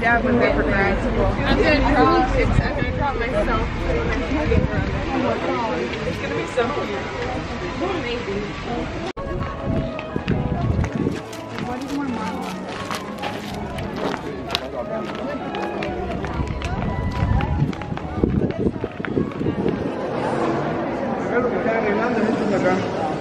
dad was there for grad school. I'm gonna draw myself in my study room. Oh my god, it's gonna be so cute. Amazing. What is my mom? Look at that, Irlanda, it's in the ground.